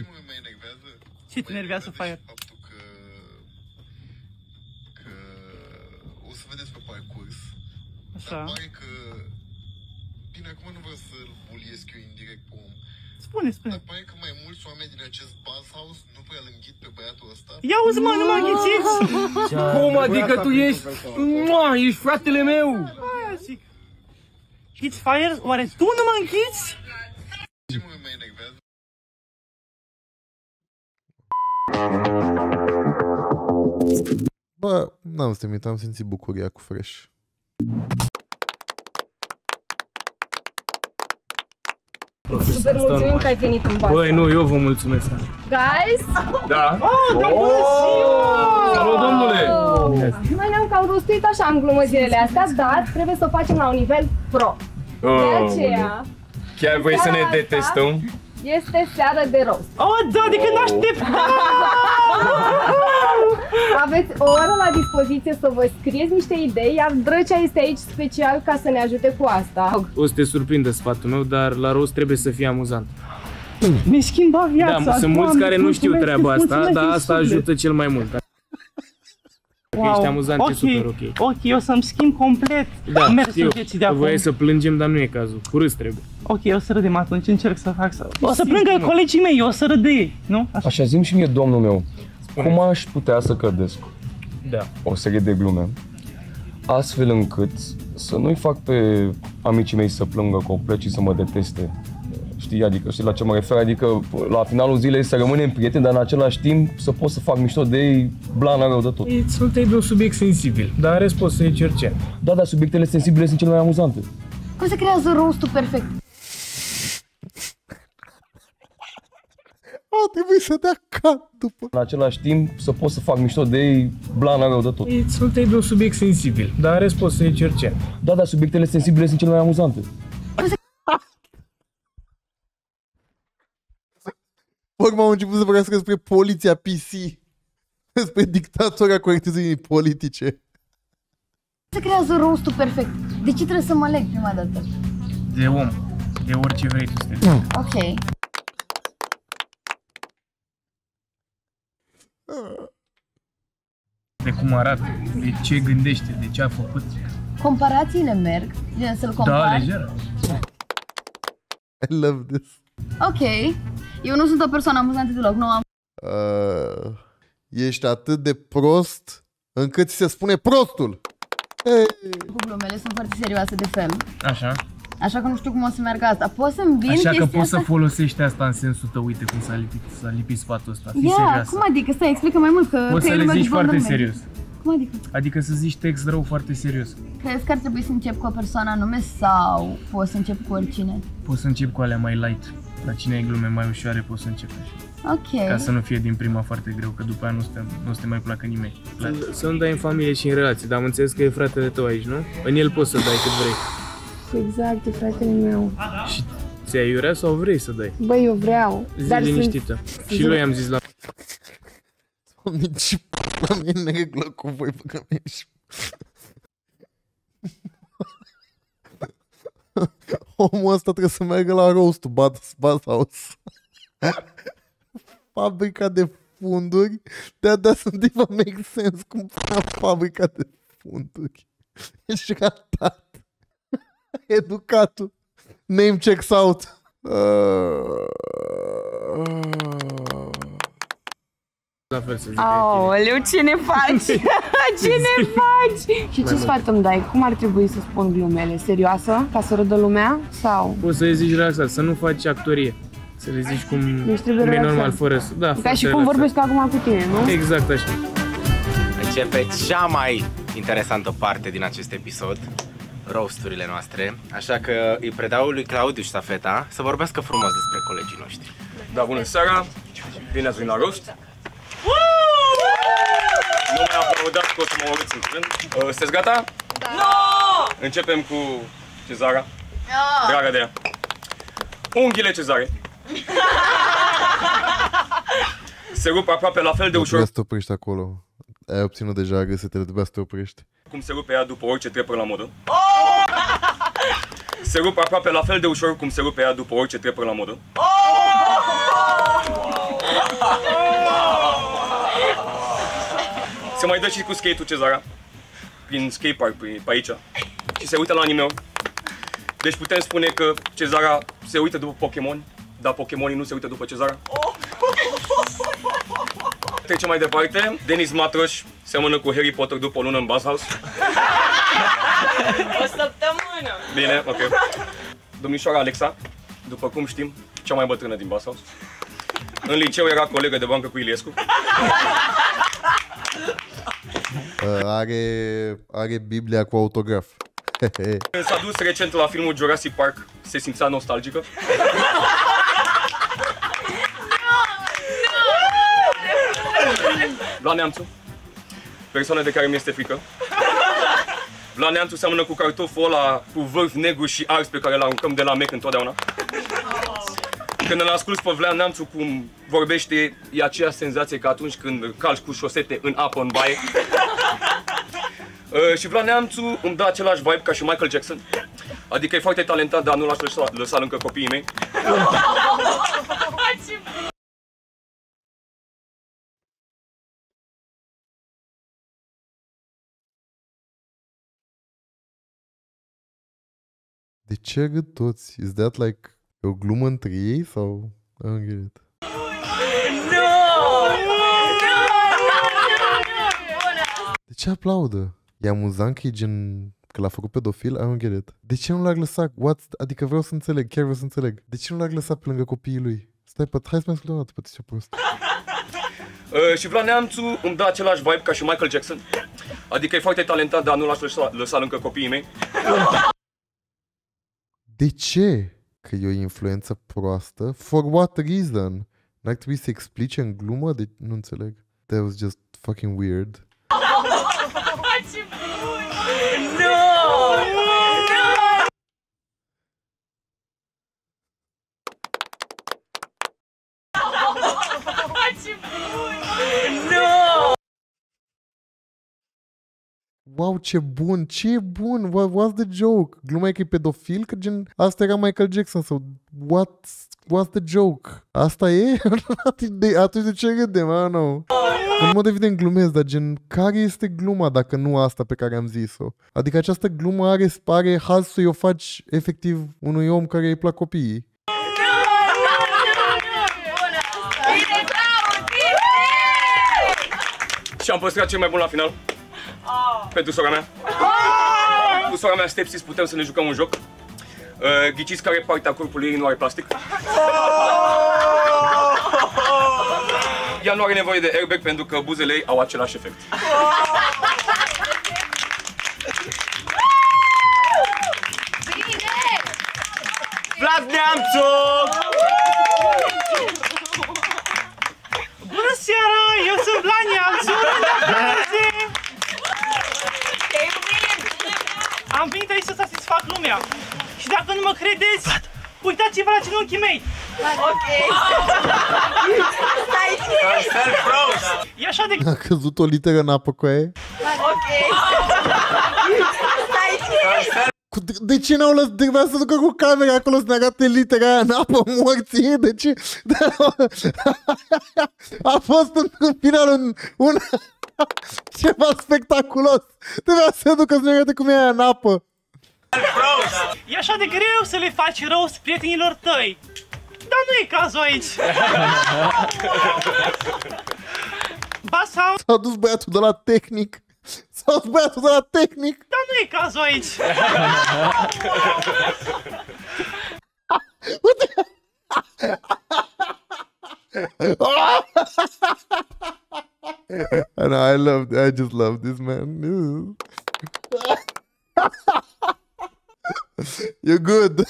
Ce mă enervează? Ce te enervează, Fire? Faptul că o să vedeți pe parcurs. Așa. Dar pare că... Bine, acum nu vreau să-l buliesc eu indirect pe om. Spune, spune. Dar pare că mai mulți oameni din acest bathhouse nu prea îl înghit pe băiatul ăsta. Ia uzi, mă, nu m-a înghițit! Cum adică tu ești... Mua, ești fratele meu! Aia zic. It's Fire? Oare tu nu mă înghiți? Ce mă mai enervează? Bă, n-am stemit, am simțit bucuria cu Fresh. Super mulțumim că ai venit în baza. Băi, nu, eu vă mulțumesc. Guys? Da. Oh, da, bună ziua! Salut, domnule! Noi ne-am cam rostuit așa în glumă zilele astea, dar trebuie să o facem la un nivel pro. De aceea... Chiar vrei să ne detestăm? Este seara de rost. Oh, da, de când așteptam! Aveți o oră la dispoziție să vă scrieți niște idei, iar Drăcea este aici special ca să ne ajute cu asta. O să te surprindă sfatul meu, dar la rost trebuie să fie amuzant. Ne schimba viața. Da, sunt mulți care nu știu treaba asta, dar asta ajută cel mai mult. Wow. Ești amuzant, okay. E super ok. Ok, o să-mi schimb complet mersul vieții de acum. Voiai să plângem, dar nu e cazul. Cu râs trebuie. Ok, o să râdem atunci, încerc să fac să... O să plângă colegii mei, o să râd de ei, nu? Așa, așa zi-mi și mie, domnul meu, cum aș putea să cădesc o serie de glume, astfel încât să nu-i fac pe amicii mei să plângă complet și să mă deteste. Știi, adică, știi la ce mă refer? Adică, la finalul zilei să rămânem prieteni, dar în același timp să pot să fac mișto de ei, blana rău de tot. Insultei de un subiect sensibil, dar în rest poți să-i cercem. Da, dar subiectele sensibile sunt cele mai amuzante. Cum se creează rostul perfect? Au trebuit să dea cap după. În același timp să pot să fac mișto de ei, blana rău de tot. Insultei de un subiect sensibil, dar în rest poți să-i cercem. Da, dar subiectele sensibile sunt cele mai amuzante. Oricum au început să vorbească despre poliția PC, despre dictatora corectitudinii politice. Se creează rostul perfect. De ce trebuie să mă leg prima dată? De om. De orice vrei tu să te duci. Ok. De cum arată, de ce gândește, de ce a făcut. Comparațiile merg, să-l compari. Da, lejer. I love this. Ok. Eu nu sunt o persoană amuzantă deloc, nu am... Ești atât de prost încât ți se spune prostul! Hey. Glumele sunt foarte serioase de fel. Așa. Așa că nu știu cum o să meargă asta. Poți să-mi vin chestia asta? Așa că poți să folosești asta în sensul tău, uite cum s-a lipit sfatul ăsta, fii serioasă. Cum adică? Stai, explică mai mult, că... Poți să le zici foarte serios. Cum adică? Adică să zici text rău foarte serios. Crezi că ar trebui să încep cu o persoană anume sau poți să încep cu oricine? Poți să încep cu alea mai light. La cine ai glume mai ușoare poți să începi așa. Ok. Ca să nu fie din prima foarte greu, că după aia nu se mai placă nimeni. Să-mi dai în familie și în relații, dar am înțeles că e fratele tău aici, nu? În el poți să dai cât vrei. Exact, e fratele meu. Și ți-ai iurea sau vrei să dai? Băi, eu vreau. Zi liniștită. Și lui am zis la... Doamne, ce p***a mea e nereglă cu voi, bă, că mi-e și... Omul ăsta trebuie să meargă la roast-ul Bathhouse. Fabrica de funduri. That doesn't even make sense. Cum fabrica de funduri? Ești ratat. Educatul. Name checks out. Aoleu, ce ne faci? Ce ne faci? Și ce sfat îmi dai? Cum ar trebui să spun glumele? Serioasă? Ca să râdă lumea? Sau? Poți să le zici relaxat, să nu faci actorie. Să le zici cum e normal, fără să... Da, ca și cum vorbesc acum cu tine, nu? Exact așa. Începe cea mai interesantă parte din acest episod, roasturile noastre. Așa că îi predau lui Claudiu ștafeta să vorbească frumos despre colegii noștri. Da, bună seara! Bine ați venit la roast! Nu mi-am aplaudat că o să mă urâți în curând. Sunteți gata? Da! No! Începem cu Cezara. No! Dragă de ea. Unghiile Cezare. Se rupe aproape la fel de ușor. Nu trebuie să te oprești acolo. Ai obținut deja găsetele, trebuia să te oprești. Cum se rupe ea după orice trepără la modă. Oh! Se rupe aproape la fel de ușor cum se rupe ea după orice trepără la modă. Oh! Wow! Se mai dă și cu skate-ul Cezara. Prin skatepark, pe aici. Și se uită la anime-uri. Deci putem spune că Cezara se uită după Pokémon, dar Pokémonii nu se uită după Cezara. Trecem mai departe. Denis Matroș seamănă cu Harry Potter după o lună în Bathhouse. O săptămână! Bine, ok. Domnișoara Alexa, după cum știm, cea mai bătrână din Bathhouse. În liceu era colegă de bancă cu Iliescu. Are Biblia cu autograf. Când s-a dus recent la filmul Jurassic Park, se simțea nostalgică. Vlad Neamțu, persoană de care mi-este frică. Vlad Neamțu seamănă cu cartoful ăla cu vârf negru și ars pe care îl aruncăm de la mec întotdeauna. Când îl asculti pe Vlad Neamțu cum vorbește, e aceeași senzație ca atunci când calci cu șosete în apă în baie. Și Vlad Neamțu îmi dă același vibe ca și Michael Jackson. Adică e foarte talentat, dar nu l-aș lăsa încă copiii mei. De ce râd toți? Is that like o glumă între ei sau? I don't get it. De ce aplaudă? E amuzant că e gen că l-a făcut pedofil? I don't get it. De ce nu l-ar lăsa? Adică vreau să înțeleg, chiar vreau să înțeleg. De ce nu l-ar lăsa pe lângă copiii lui? Stai, hai să mai ascultăm o dată, poate ce prost. Și Vlad Neamțu îmi dă același vibe ca și Michael Jackson. Adică e foarte talentat, dar nu l-aș lăsa lângă copiii mei. De ce? Că e o influență proastă? For what reason? N-ar trebui să explice în glumă? De... Nu înțeleg. That was just fucking weird. Ce bun! No! No! Ce bun! No! Wow, ce bun! Ce bun! What's the joke? Gluma e că e pedofil? Că gen... Asta era Michael Jackson sau... What's the joke? Asta e? Atunci de ce râdem? I don't know. În mod evident glumesc, dar gen, care este gluma dacă nu asta pe care am zis-o? Adică această glumă are, pare, haz să-i o faci efectiv unui om care îi plac copiii. Și am păstrat cel mai bun la final. Pentru sora mea. Cu sora mea Stepsis putem să ne jucăm un joc. Ghiciți care partea corpului ei nu are plastic. Ea nu are nevoie de airbag pentru că buzele ei au același efect. Bine! Vlad Neamțu! Bună seara! Eu sunt Vlad Neamțu! Am venit aici să satisfac lumea. Și dacă nu mă credeți, uitați-vă la genunchii mei! Ok! E așa de... A căzut o literă în apă cu aia? Ok! De ce n-au lăsat? Trebuia să ducă cu camera acolo să ne arate litera aia în apă morții? De ce? A fost în final un... Ceva spectaculos! Trebuia să ducă să ne arate cum e aia în apă! E așa de greu să le faci roast prietenilor tăi. Dar nu e cazul aici. Basa... S-a dus băiatul de la tehnic. S-a dus băiatul de la tehnic. Dar nu e cazul aici. Uite! And I just love this man. You're good.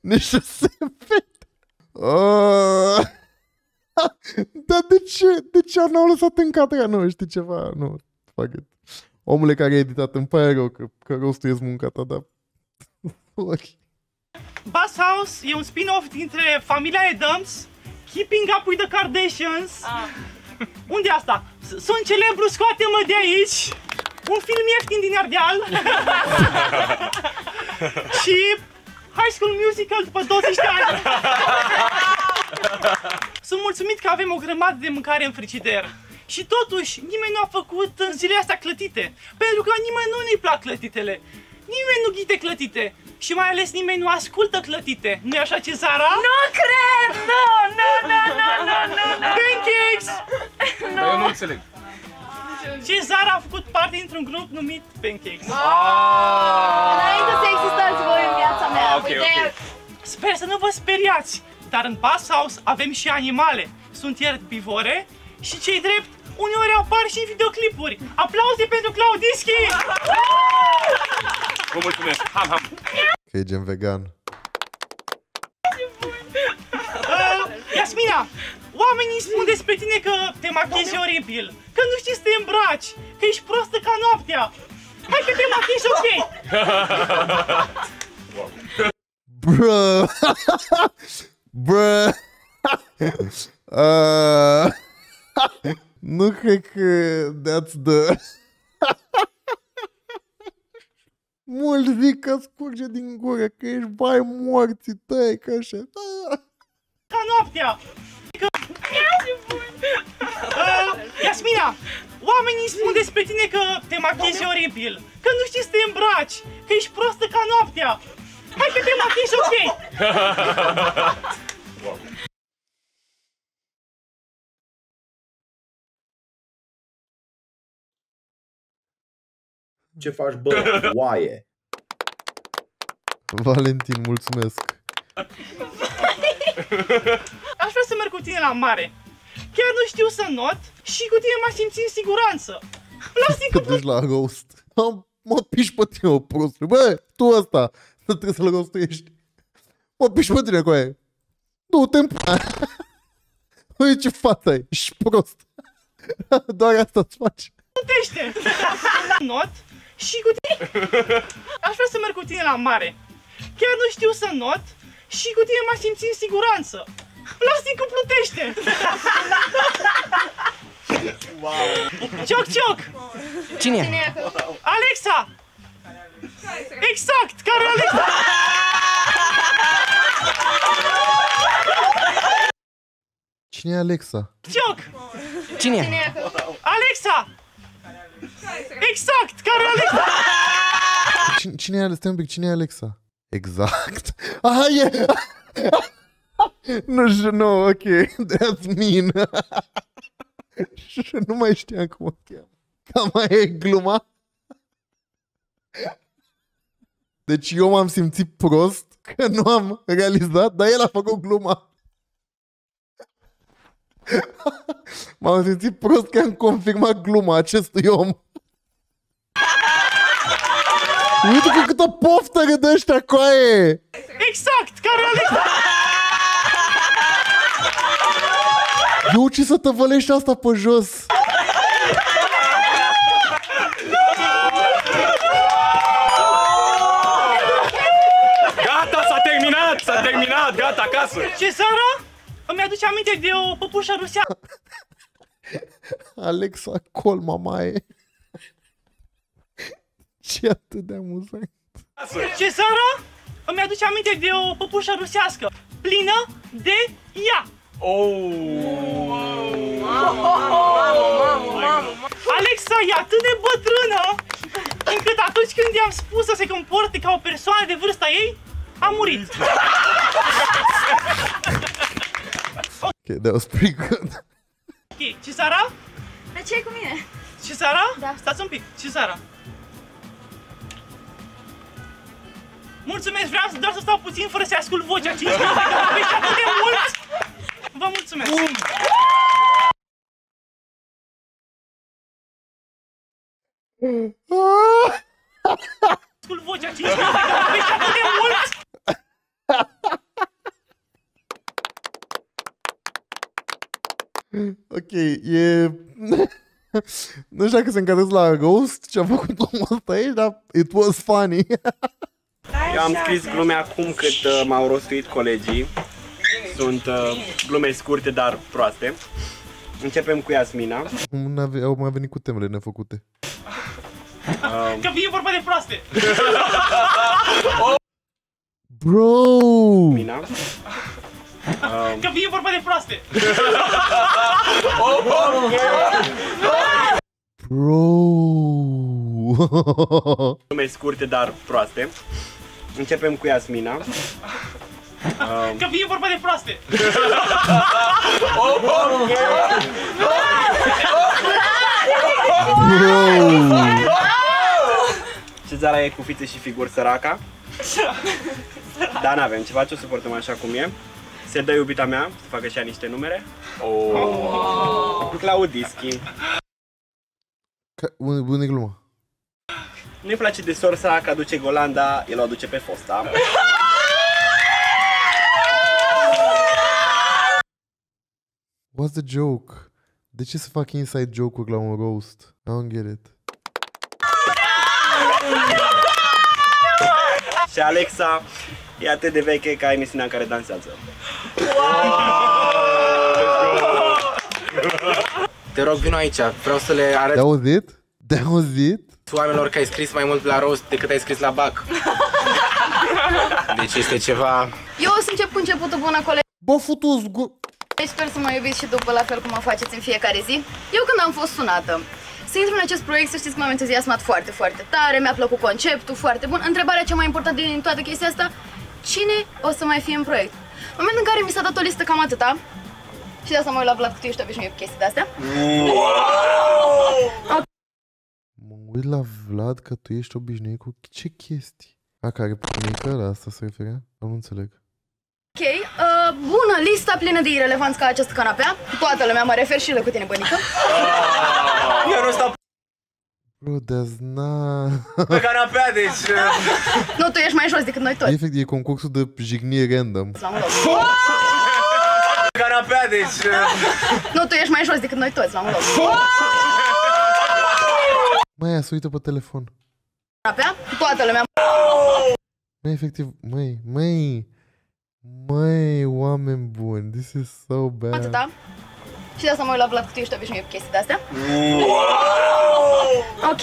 Nici nu se vede. Dar de ce? De ce n-au lăsat în cadra? Nu, știi ceva? Nu, fuck it. Omule care a editat, îmi pare rău că rostuiesc munca ta, dar... Okay. Bathhouse e un spin-off dintre Familia Adams, Keeping Up with the Kardashians. Ah. Unde asta? Sunt celebru, scoate-mă de aici! Un film ieftin din Ardeal. Și High School Musical după 20 de ani. Sunt mulțumit că avem o grămadă de mâncare în frigider. Și totuși, nimeni nu a făcut în zilele astea clătite. Pentru că nimeni nu-i plac clătitele. Nimeni nu ghite clătite. Și mai ales nimeni nu ascultă clătite. Nu-i așa, Cezara? Nu cred! Nu! Pancakes! Dar eu nu înțeleg. Cezara a făcut parte dintr-un grup numit Pancakes. Înainte să existați voi în viața mea. Sper să nu vă speriați. Dar în Bass House avem și animale. Sunt ierbivore și, ce-i drept, uneori apar și în videoclipuri. Aplauze pentru Claudischi! Vă mulțumesc! Ham, ham! Că e gen vegan. Iasmina, oamenii spun despre tine că te machiezi oribil, că nu știi să te îmbraci, că ești prostă ca noaptea. Hai că te machiezi ok! Bruh! Bruh! Nu cred că that's the... Mulți zic că scurge din gură, că ești bai morții tăi, că așa... Ca noaptea! Că... Iasmina, oamenii spun despre tine că te machiezi oribil, că nu știi să te îmbraci, că ești prostă ca noaptea! Hai că te machiezi ok! Ce faci, bă, oaie? Valentin, mulțumesc. Aș vrea să merg cu tine la mare. Chiar nu știu să not și cu tine m-aș simți în siguranță. Plasticul... Te duci la roast. Mă piși pe tine, o prostru. Bă, tu ăsta, nu trebuie să-l rostuiești. Mă piși pe tine, coaie. Du-te-n p***a. Uite ce fata e, ești prost. Doar asta-ți faci. Putește! Not și cu tine... Aș vrea să merg cu tine la mare. Chiar nu știu să not și cu tine m-aș simți în siguranță. Plasticul plutește! Wow. Cioc, cioc! Cine e? Alexa! Exact! Care Alexa? Cine e Alexa? Cioc! Cine e? Alexa! Exact! Care Alexa? Cine e Alexa? Stai un pic, cine e Alexa? Exact! Aha, e! Nu, ok, that's mean! Nu mai știam cum o cheamă. Cam mai e gluma? Deci eu m-am simțit prost că nu am realizat, dar el a făcut gluma. M-am simțit prost că am confirmat gluma acestui om. Uite cu câtă poftă râdă ăștia, coaie! Exact! Care Alexa? Eu ce să tăvălești asta pe jos? Gata, s-a terminat! S-a terminat! Gata, acasă! Ce seara? Îmi aduce aminte de o păpușă ruseană. Alexa, col, mamaie. Ce atât de amuzant. Ce seara? Îmi aduce aminte de o păpușă rusească, plină de ea. Alexa e atât de bătrână, încât atunci când i-am spus să se comporte ca o persoană de vârsta ei, a murit. Ok, that was pretty good. Ok, Cezara? Dar ce ai cu mine? Cezara? Da. Stați un pic, Cezara. Mulțumesc, vreau doar să stau puțin fără să ascult vocea 5 minute, că mă vești atât de mult! Vă mulțumesc! Ascult vocea 5 minute, că mă vești atât de mult! Ok, e... nu știu că se încadrez la Ghost ce-a făcut omul ăsta aici, dar it was funny. Eu am scris glume acum cât m-au rostuit colegii. Sunt glume scurte, dar proaste. Începem cu Iasmina. Au mai venit cu temele nefăcute. Că vine vorba de proaste! Bro! Mina. Că fie vorba de proaste! Bro! Nume scurte, dar proaste. Începem cu Iasmina. Că fie vorba de proaste! Cezara e cu fițe și figuri, săraca. Dar n-avem ceva, ce o suportăm așa cum e. Se dă iubita mea, să facă și ea niște numere. Claudischi. Bună glumă. Nu-i place de sorsa că aduce golanda, el o aduce pe fosta. What's the joke? De ce să fac inside joke-uri la un roast? I don't get it. Și Alexa e atât de veche ca emisiunea în care dansează. Te rog, vino aici, vreau să le arăt. Te-ai auzit? Te-ai auzit? Oamenilor că ai scris mai mult la roast decât ai scris la bac. Deci este ceva... Eu o să încep cu începutul, bună colegă. Bă, futu-ți gu... Sper să mă iubiți și după, la fel cum o faceți în fiecare zi. Eu când am fost sunată să intru în acest proiect, să știți că m-am entuziasmat foarte, foarte tare, mi-a plăcut conceptul, foarte bun. Întrebarea cea mai importantă din toată chestia asta, cine o să mai fie în proiect? În momentul în care mi s-a dat o listă cam atâta, și de asta mă uit la Vlad, că tu ești obișnuit cu chestii de-astea. Mă uit la Vlad, că tu ești obișnuit cu ce chestii? A, care punică, la asta se referea? Nu înțeleg. Ok, bună, lista plină de irelevanți ca această canapea. Toată lumea, mă refer și la cu tine, bănică. Eu nu stau... Bro, that's not... Pe canapea, deci... Nu, tu ești mai jos decât noi toți. Efectiv, e concursul de jigniri random. Pe canapea, deci... Nu, tu ești mai jos decât noi toți, la un loc. Măi, să uită pe telefon. Canapea, toată lumea... Măi, efectiv, măi, oameni buni, this is so bad. Atâta. Și de asta mă uit la Vlad, că tu ești obișnuit cu chestii de-astea. Ok,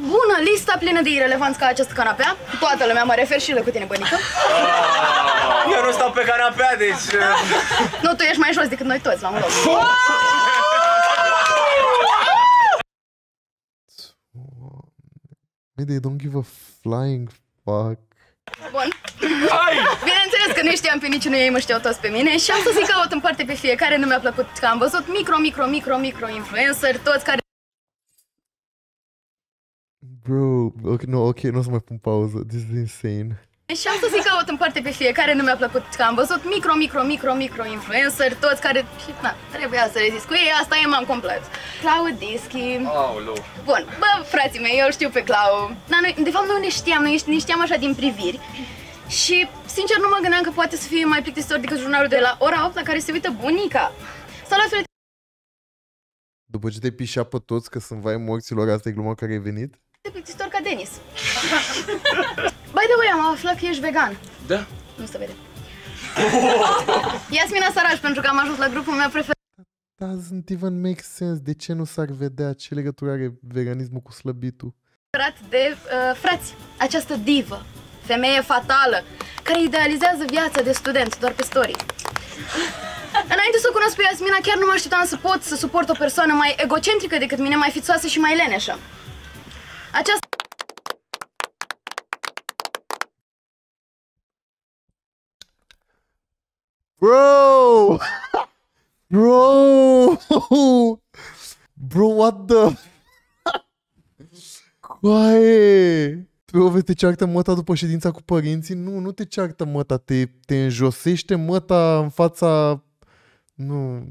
bună, lista plină de irelevanți ca această canapea. Toată lumea, mă refer și la cu tine, bănică. Eu nu stau pe canapea, deci... Nu, tu ești mai jos decât noi toți, la un loc. They don't give a flying fuck. Bun. Bineînțeles că nu știam pe niciunul ei, mă știau toți pe mine și am să zic caut în parte pe fiecare, nu mi-a plăcut că am văzut micro-influenceri, toți care... Bro, ok, nu o să mai pun pauză, this is insane. Și am să zic caut în parte pe fiecare, nu mi-a plăcut că am văzut micro-influenceri, toți care... Și, na, trebuia să rezist cu ei, asta e, m-am complet. Clau Dischi... Aoleu. Bun, bă, frații mei, eu știu pe Clau. Dar noi, de fapt, nu ne știam așa din priviri. Și, sincer, nu mă gândeam că poate să fie mai plictisitor decât jurnalul de la ora 8 la care se uită bunica. Salut, frate! După ce te pișa pe toți că sunt vai morților, asta e gluma care ai venit? E plictisitor ca Denis. By the way, am aflat că ești vegan. Da. Nu se vede. Iasmina Saraș, pentru că am ajuns la grupul meu preferat. Doesn't even make sense. De ce nu s-ar vedea? Ce legătură are veganismul cu slăbitul? De frați, această divă, femeie fatală, care idealizează viața de student doar pe story. Înainte să o cunosc pe Iasmina, chiar nu mă așteptam să pot să suport o persoană mai egocentrică decât mine, mai fițoasă și mai leneșă. Aceasta... Bro! Bro, what the... Coaie! Prove, te ceartă măta după ședința cu părinții? Nu, nu te ceartă măta, te înjosește măta în fața... Nu...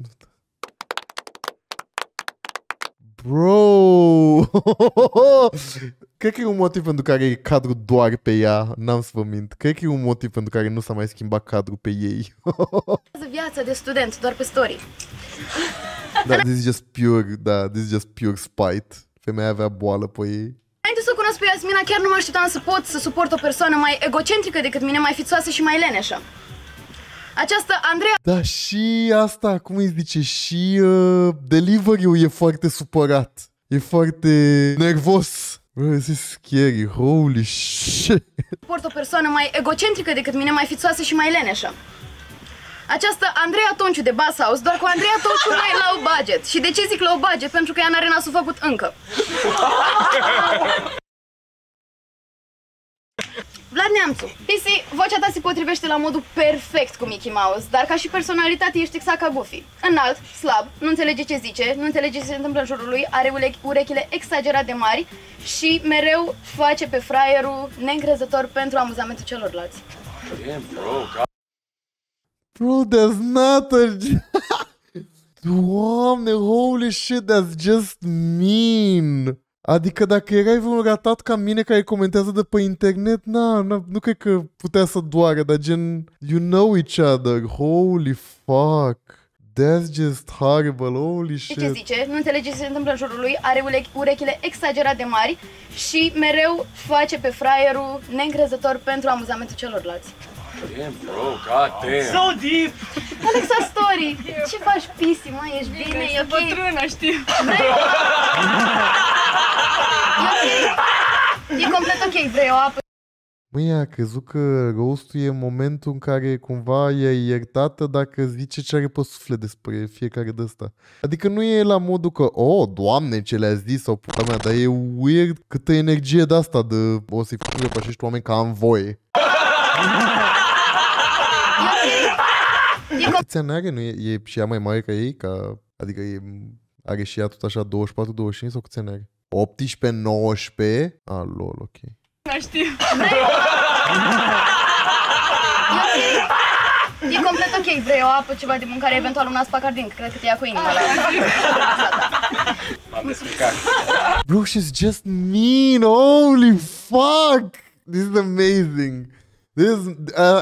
Bro! Cred că e un motiv pentru care e cadru doar pe ea, n-am să vă mint. Cred că e un motiv pentru care nu s-a mai schimbat cadru pe ei. Viața de student, doar pe story. Da, this is just pure, da, this is just pure spite. Femeia avea boală pe ei. Înainte să o cunosc pe Iasmina, chiar nu mă așteptam să pot să suport o persoană mai egocentrică decât mine, mai fițoasă și mai leneșă. Această Andreea... Da, și asta, cum îi zice, și delivery-ul e foarte supărat. E foarte nervos. Bă, this is scary, holy shit. Suport o persoană mai egocentrică decât mine, mai fițoasă și mai leneșă. această Andreea Tonciu de Bass House, doar cu Andreea Tonciu mai low budget. Și de ce zic low budget? Pentru că ea n-are nasul făcut încă. Vlad Neamțu. Pisi, vocea ta se potrivește la modul perfect cu Mickey Mouse, dar ca și personalitate ești exact ca Goofy. Înalt, slab, nu înțelege ce zice, nu înțelege ce se întâmplă în jurul lui, are urechile exagerat de mari și mereu face pe fraierul neîncrezător pentru amuzamentul celorlalți. Damn, bro, bro, that's not a... Doamne, holy shit, that's just mean. Adică dacă erai vreun ratat ca mine care comentează de pe internet, nu cred că putea să doare, dar gen, you know each other, holy fuck, that's just horrible, holy shit. Ce zice? Nu înțelege ce se întâmplă în jurul lui, are urechile exagerat de mari și mereu face pe fraierul neîncrezător pentru amuzamentul celorlalți. Damn, bro, god damn. So deep! Alexa Story, ce faci, Pisi, mă, ești bine, e ok? Bătrână, știu. E complet ok, vrei o apă? Măi, a crezut că roastul e momentul în care cumva e iertată dacă zice ce are pe suflet despre fiecare de asta. Adică nu e la modul că, oh, doamne, ce le-a zis sau puta mea, dar e weird câtă energie de asta de o să-i făcure pe acești oameni ca am voie. Câți ani are? Nu e și ea mai mare ca ei? Ca, adică are și ea tot așa 24-25 sau câți ani are? 18-19? Ah, lol, ok. Nu știu. E complet ok, vrei o apă, ceva de mâncare, eventual un aspacardind, cred că te ia cu inima. M-am explicat. Bro, she's just mean, holy fuck! This is amazing.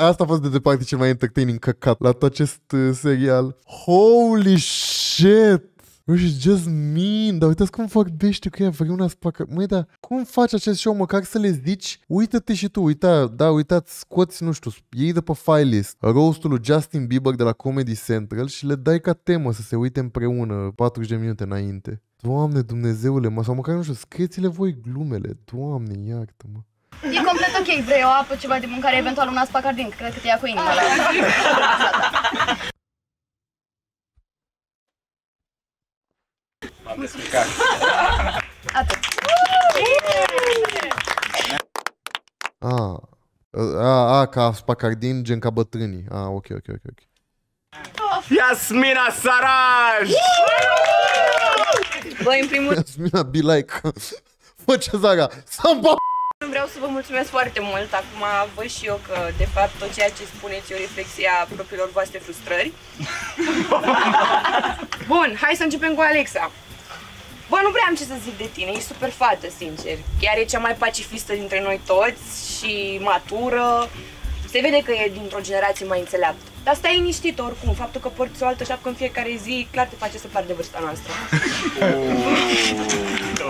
Asta a fost de departe cel mai entertaining căcat la tot acest serial. Holy shit! Bro, she's just mean, dar uitați cum vorbește cu ea, vreuna spacă. Măi, dar cum faci acest show, măcar să le zici, uită-te și tu, uitați, scoți, nu știu, iei de pe file list roast-ul lui Justin Bieber de la Comedy Central și le dai ca temă să se uite împreună 40 de minute înainte. Doamne, Dumnezeule, mă, sau măcar, nu știu, scrieți-le voi glumele, Doamne, iartă-mă. E complet ok, vrei o apă, ceva de mâncare, eventual un aspacardind, cred că te ia cu inima. M-am descurcat. Atât. Ca aspacardind, gen ca bătrânii. Ah, ok. Iasmina Saraj! Băi, în primul... Iasmina, be like... Fă ce Zara! Să-mi... Vreau să vă mulțumesc foarte mult. Acum văd și eu că, de fapt, tot ceea ce spuneți e o reflexie a propriilor voastre frustrări. Bun, hai să începem cu Alexa. Bă, nu prea am ce să zic de tine, ești super fată, sincer. Chiar e cea mai pacifistă dintre noi toți și matură. Se vede că e dintr-o generație mai înțeleaptă. Dar stai liniștită oricum, faptul că porți o altă șapcă în fiecare zi, clar te face să pari de vârsta noastră.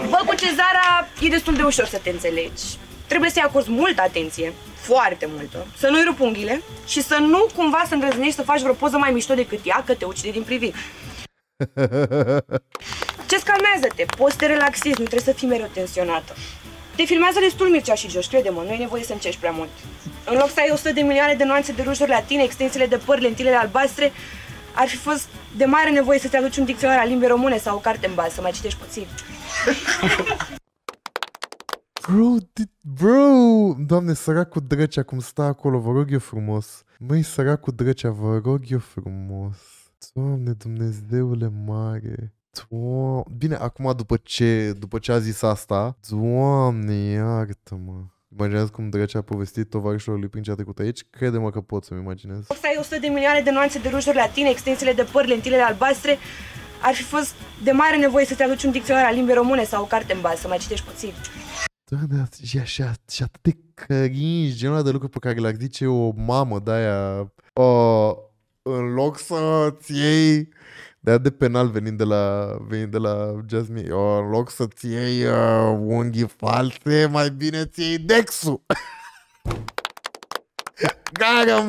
Bă, cu Cezara e destul de ușor să te înțelegi. Trebuie să-i acorzi multă atenție, foarte multă, să nu-i rupi unghiile și să nu cumva să îndrăznești să faci vreo poză mai mișto decât ea, că te ucide din priviri. Ce-ți calmează-te, poți să te relaxezi, nu trebuie să fii mereu tensionată. Te filmează destul Mircea și Josh, crede-mă, nu e nevoie să încerci prea mult. În loc să ai 100 de milioane de nuanțe de rujuri la tine, extensiile de păr, lentilele albastre, ar fi fost de mare nevoie să-ți aduci un dicționar al limbii române sau o carte în bază, să mai citești puțin. Bro, Doamne, săracul Drăcea, cum stă acolo, vă rog eu frumos. Măi, săracul Drăcea, vă rog eu frumos. Doamne, Dumnezeule mare. Bine, acum după ce a zis asta, Doamne, iartă-mă. Imaginează cum Drăcea a povestit tovarășilor lui prin ce a trecut aici? Crede-mă că pot să-mi imaginez. Să ai 100 de milioane de nuanțe de rujuri la tine, extensiile de păr, lentilele albastre, ar fi fost de mare nevoie să-ți aduci un dicționar al limbii române sau o carte în bază, să mai citești puțin. Doamne, și atât de cringe, genul ăla de lucru pe care l-ar zice o mamă de-aia. În loc să-ți iei... De-aia de penal venind de la Jasmine. În loc să-ți iei unghii false, mai bine ți iei Dexul. Garam!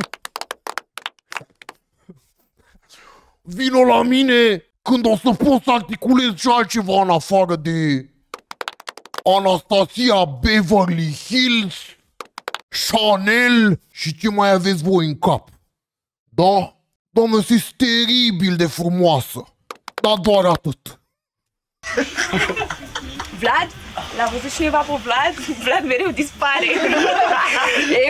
Vino la mine când o să pot să articulez și altceva în afară de Anastasia Beverly Hills, Chanel și ce mai aveți voi în cap. Da? Doamne, sunt teribil de frumoasă. Dar doar atât. Vlad? L-a văzut cineva pe Vlad? Vlad mereu dispare.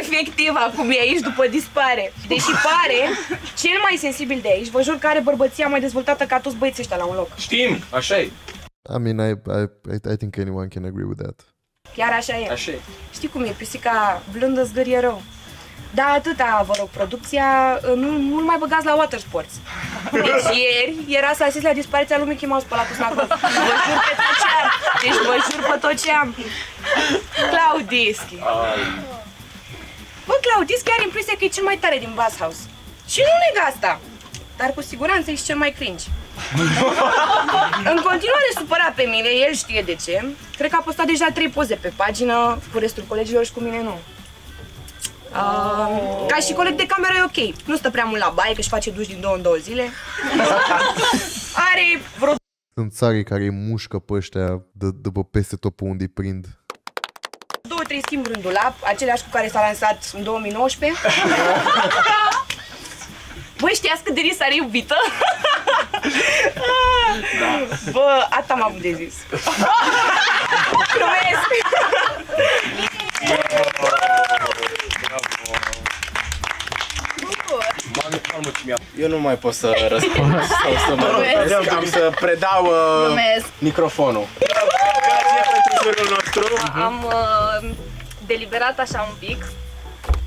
Efectiv, acum e aici după dispare. Deși pare cel mai sensibil de aici, vă jur că are bărbăția mai dezvoltată ca toți băieții ăștia la un loc. Știm, așa e. I mean, I think anyone can agree with that. Chiar așa e. Așa e. Știi cum e, pisica blândă zgârie rău. Da, atâta, vă rog, producția, nu mai băgați la water sports. Deci ieri era să asist la dispariția lui Mickey Mouse pe la Cusnacov. Vă jur pe tot ce am. Deci vă jur pe tot ce am. Claudeschi. Bă, Claudeschi are impresia că e cel mai tare din Bass House. Și nu neg asta. Dar cu siguranță ești cel mai cringe. În continuare supărat pe mine, el știe de ce. Cred că a postat deja 3 poze pe pagină, cu restul colegilor și cu mine nu. Ca și coleg de cameră e ok. Nu stă prea mult la baie, că își face duș din 2 în 2 zile. Are vreo... Sunt țarii care îi mușcă pe ăștia după peste tot pe unde îi prind. 2-3 schimburi în dulap, aceleași cu care s-a lansat în 2019. Băi, știați cât de ris are iubită? Da. Bă, asta m-am avut de zis. Glumesc! Eu nu mai pot să răspund sau să mă rog, am să predau microfonul. Am deliberat așa un pic.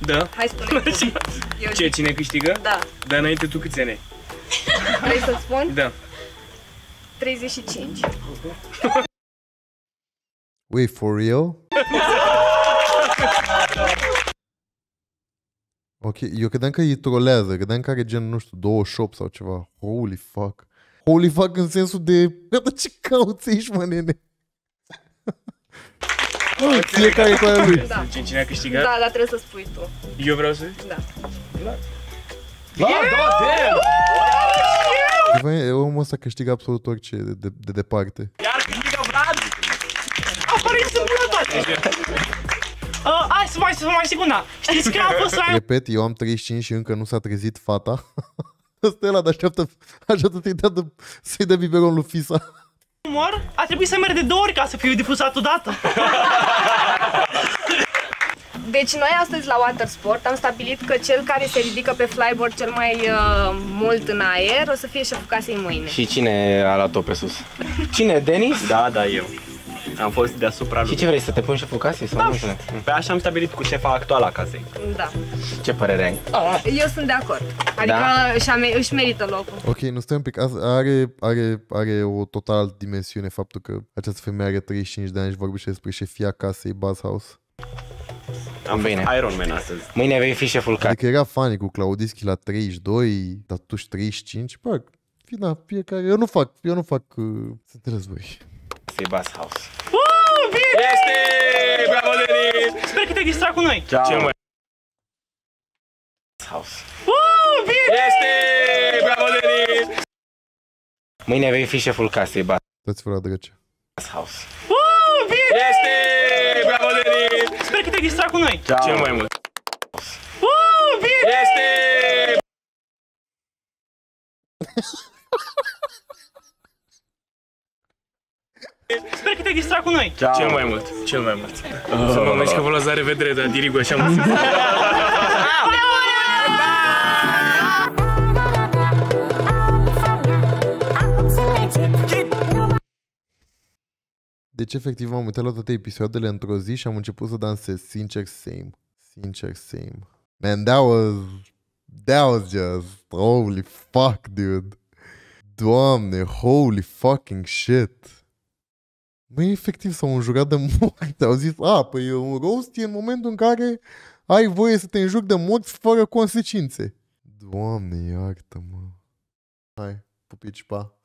Da. Hai spune. Ce, cine câștigă? Da. Dar înainte tu câți ani ai? Vrei să spun? Da. 35. Wait, for real? Ok, eu credeam că îi trolează, credeam că are gen, nu știu, 28 sau ceva. Holy fuck. Holy fuck în sensul de... Gata, ce cauți aici, mă, nene? Fiecare cu aia lui. Da. Cine a câștigat? Da, dar trebuie să spui tu. Eu vreau să zic? Da. Vlad. Vlad, da, damn! Omul ăsta câștigă absolut orice de departe. Iar câștigă Vlad? Apare să toate! Hai să mai secundă. Știți că am fost la... Repet, eu am 35 și încă nu s-a trezit fata. Asta e ăla, dar așteaptă să-i dea biberon lui fisa. Umor, a trebuit să merg de 2 ori ca să fiu difuzat odată. Deci noi astăzi la Water Sport am stabilit că cel care se ridică pe flyboard cel mai mult în aer o să fie șeful casei mâine. Și cine a luat-o pe sus? Cine? Denis? Da, da, eu. Am fost deasupra lui. Și ce vrei, să te pun șeful casei? Sau da. Nu? Pe așa am stabilit cu șefa actuală a casei. Da. Ce părere ai? Eu sunt de acord. Adică da? Își merită locul. Ok, nu stai un pic. Are o total dimensiune faptul că această femeie are 35 de ani și vorbește despre șefia casei Bass House. Am venit Iron Man astăzi. Mâine vei fi șeful casei. Adică era fanii cu Claudeschi la 32, dar tu 35. Bă, da, fiecare... Eu nu fac... Să te război. Este Bass House. Bine! Este! Bravo, Denis! Sper că te-ai distrat cu noi. Ciao. Cel mai... Bass House. Bine! Este! Bravo, Denis! Mâine vei fi șeful casei, Bass. Dați-vă la drăcea. Bass House. Bine! Este! Bravo, Denis! Sper că te-ai distrat cu noi. Ciao. Cel mai mult. Bine! Este! Sper că te-ai distrat cu noi. Ciao. Cel mai mult, cel mai mult. Să mă mănânci că vă luați la revedere, dar dirigo așa mult. Deci efectiv m-am uitat la toate episoadele într-o zi și am început să dansez. Sincer, same. Sincer, same. Man, that was just... Holy fuck, dude. Doamne, holy fucking shit. Băi, efectiv s-au înjurat de moarte, au zis, păi un roast e în momentul în care ai voie să te înjuri de morți fără consecințe. Doamne, iartă-mă. Hai, pupici, pa.